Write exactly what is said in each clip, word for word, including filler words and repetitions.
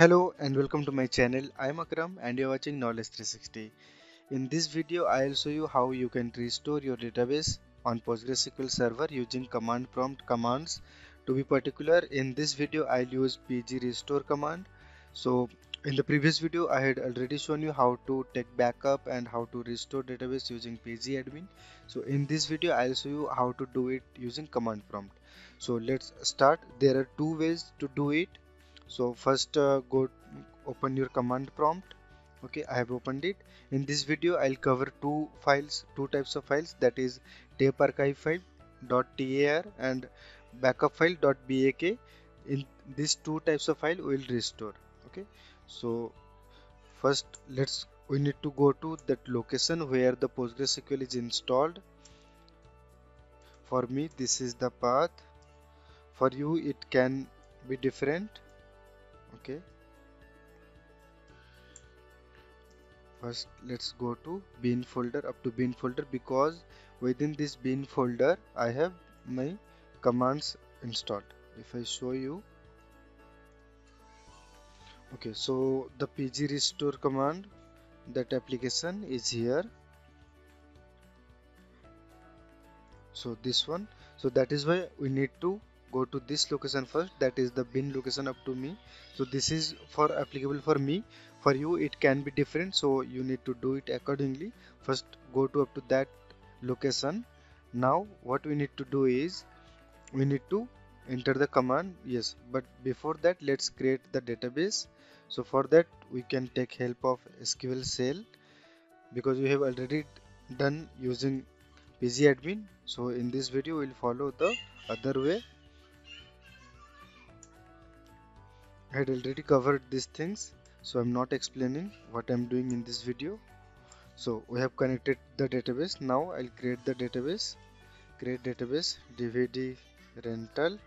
Hello and welcome to my channel. I am Akram and you are watching Knowledge three sixty. In this video I will show you how you can restore your database on PostgreSQL server using command prompt commands. To be particular, in this video I will use pg_restore command. So in the previous video I had already shown you how to take backup and how to restore database using pgAdmin. So in this video I will show you how to do it using command prompt. So let's start. There are two ways to do it. So first uh, go open your command prompt. Okay, I have opened it. In this video I'll cover two files, two types of files, that is tape archive file .tar and backup file .bak. In these two types of file we will restore. Okay, so first let's we need to go to that location where the PostgreSQL is installed. For me this is the path. For you it can be different. Okay, first let's go to bin folder, up to bin folder, because within this bin folder I have my commands installed. If I show you, okay, so the pg_restore command, that application is here. So this one, so that is why we need to go to this location first, that is the bin location up to me. So this is for applicable for me. For you it can be different, so you need to do it accordingly. First go to up to that location. Now what we need to do is we need to enter the command. Yes, but before that let's create the database. So for that we can take help of S Q L shell, because we have already done using pgAdmin. So in this video we will follow the other way. I had already covered these things, so I'm not explaining what I'm doing in this video. So we have connected the database. Now I'll create the database. Create database D V D rental.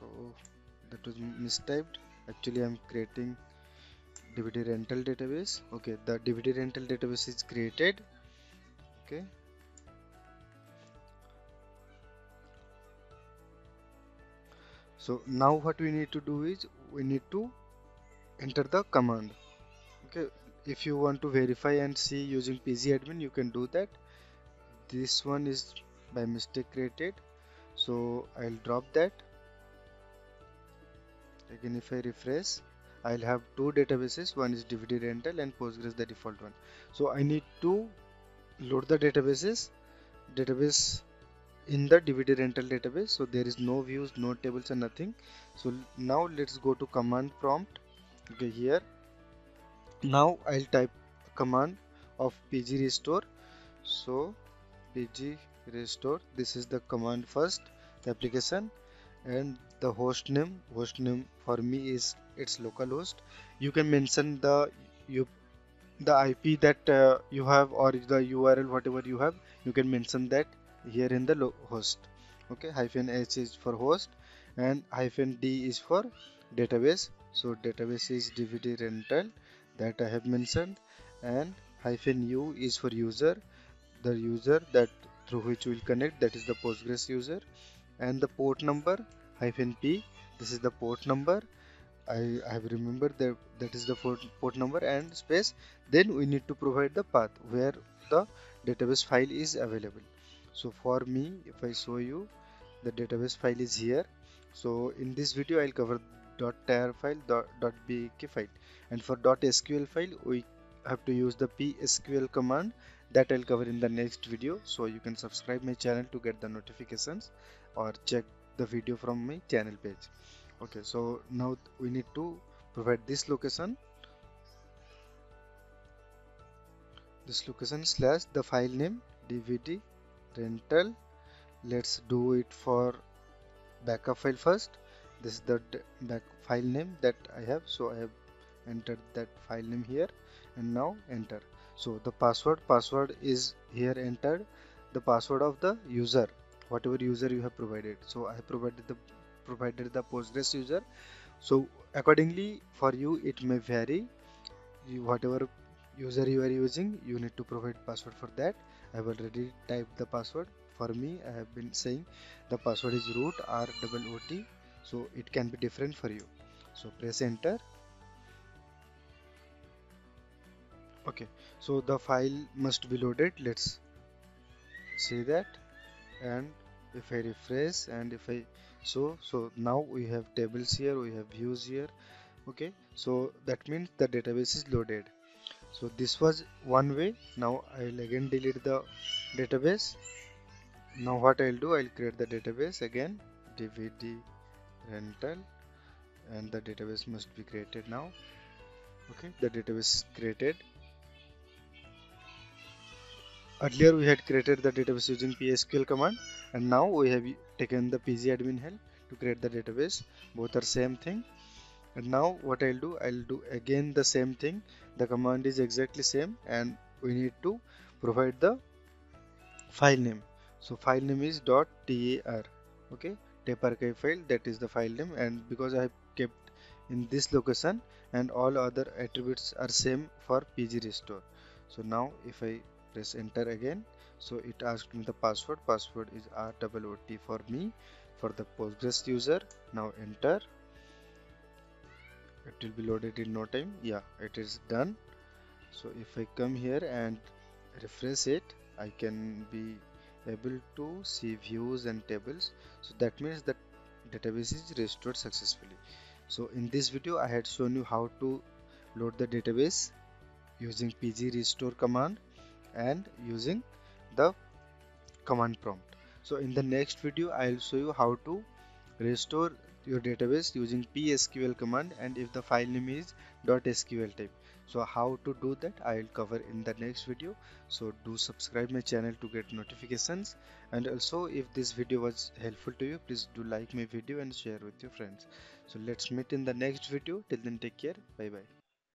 So that was mistyped. Actually I'm creating D V D rental database. Okay, the D V D rental database is created. Okay. So now what we need to do is we need to enter the command. Okay, if you want to verify and see using pgAdmin you can do that. This one is by mistake created, so I'll drop that. Again if I refresh, I'll have two databases, one is D V D rental and Postgres, the default one. So I need to load the databases database in the D V D rental database. So there is no views, no tables and nothing. So now let's go to command prompt. Okay, here now I'll type command of pg_restore. So pg_restore, this is the command first, the application, and the host name. Host name for me is its localhost. You can mention the you the I P that uh, you have, or the U R L whatever you have, you can mention that here in the host. Okay, hyphen h is for host and hyphen d is for database. So database is D V D rental, that I have mentioned, and hyphen u is for user, the user that through which we will connect, that is the Postgres user, and the port number hyphen p, this is the port number. I, I have remembered that that is the port number and space. Then we need to provide the path where the database file is available. So for me, if I show you, the database file is here. So in this video I'll cover .tar file, .bak file, and for .sql file we have to use the psql command, that I'll cover in the next video. So you can subscribe my channel to get the notifications or check the video from my channel page. Okay, so now we need to provide this location, this location slash the file name D V D rental. Let's do it for backup file first. This is the back file name that I have, so I have entered that file name here, and now enter. So the password password is here entered, the password of the user, whatever user you have provided. So I have provided the provided the Postgres user. So accordingly for you it may vary. You, whatever user you are using, you need to provide password for that. I have already typed the password. For me I have been saying the password is root r double o t, so it can be different for you. So press enter. Okay, so the file must be loaded. Let's see that, and if I refresh and if I so so now we have tables here, we have views here. Okay, so that means the database is loaded. So this was one way. Now I'll again delete the database. Now what I'll do, I'll create the database again, D V D rental, and the database must be created now. Okay, the database is created. Earlier we had created the database using P S Q L command, and now we have taken the pgAdmin help to create the database. Both are same thing. And now what I'll do, I'll do again the same thing. The command is exactly same, and we need to provide the file name. So file name is .tar. Okay, tape archive file, that is the file name, and because I have kept in this location, and all other attributes are same for pg_restore. So now if I press enter again, so it asked me the password. Password is R O O T for me, for the Postgres user. Now enter. It will be loaded in no time. Yeah, it is done. So if I come here and refresh it, I can be able to see views and tables. So that means that database is restored successfully. So in this video I had shown you how to load the database using pg_restore command and using the command prompt. So in the next video I'll show you how to restore your database using P S Q L command, and if the file name is .sql type. So how to do that I will cover in the next video. So do subscribe my channel to get notifications, and also if this video was helpful to you, please do like my video and share with your friends. So let's meet in the next video. Till then, take care. Bye bye.